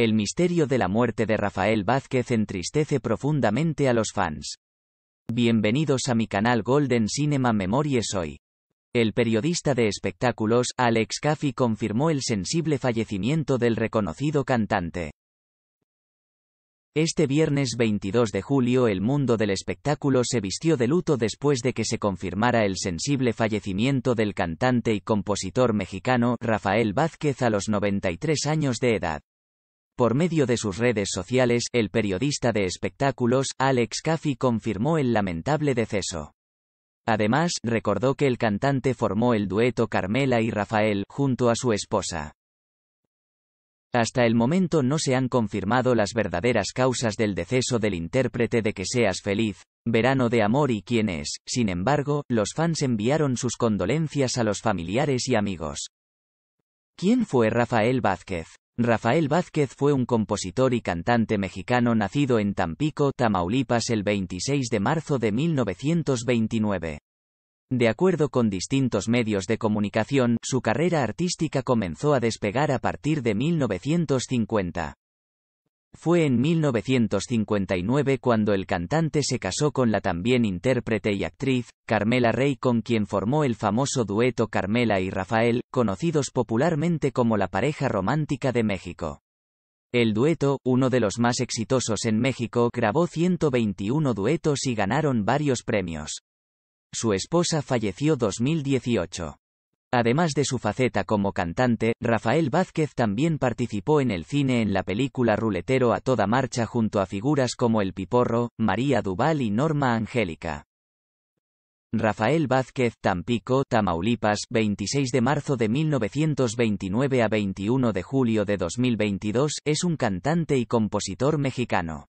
El misterio de la muerte de Rafael Vázquez entristece profundamente a los fans. Bienvenidos a mi canal Golden Cinema Memories hoy. El periodista de espectáculos, Alex Kaffie, confirmó el sensible fallecimiento del reconocido cantante. Este viernes 22 de julio el mundo del espectáculo se vistió de luto después de que se confirmara el sensible fallecimiento del cantante y compositor mexicano, Rafael Vázquez, a los 93 años de edad. Por medio de sus redes sociales, el periodista de espectáculos, Alex Kaffie, confirmó el lamentable deceso. Además, recordó que el cantante formó el dueto Carmela y Rafael, junto a su esposa. Hasta el momento no se han confirmado las verdaderas causas del deceso del intérprete de Que Seas Feliz, Verano de Amor y Quién Es. Sin embargo, los fans enviaron sus condolencias a los familiares y amigos. ¿Quién fue Rafael Vázquez? Rafael Vázquez fue un compositor y cantante mexicano nacido en Tampico, Tamaulipas, el 26 de marzo de 1929. De acuerdo con distintos medios de comunicación, su carrera artística comenzó a despegar a partir de 1950. Fue en 1959 cuando el cantante se casó con la también intérprete y actriz, Carmela Rey, con quien formó el famoso dueto Carmela y Rafael, conocidos popularmente como la pareja romántica de México. El dueto, uno de los más exitosos en México, grabó 121 duetos y ganaron varios premios. Su esposa falleció en 2018. Además de su faceta como cantante, Rafael Vázquez también participó en el cine en la película Ruletero a Toda Marcha junto a figuras como El Piporro, María Duval y Norma Angélica. Rafael Vázquez, Tampico, Tamaulipas, 26 de marzo de 1929 a 21 de julio de 2022, es un cantante y compositor mexicano.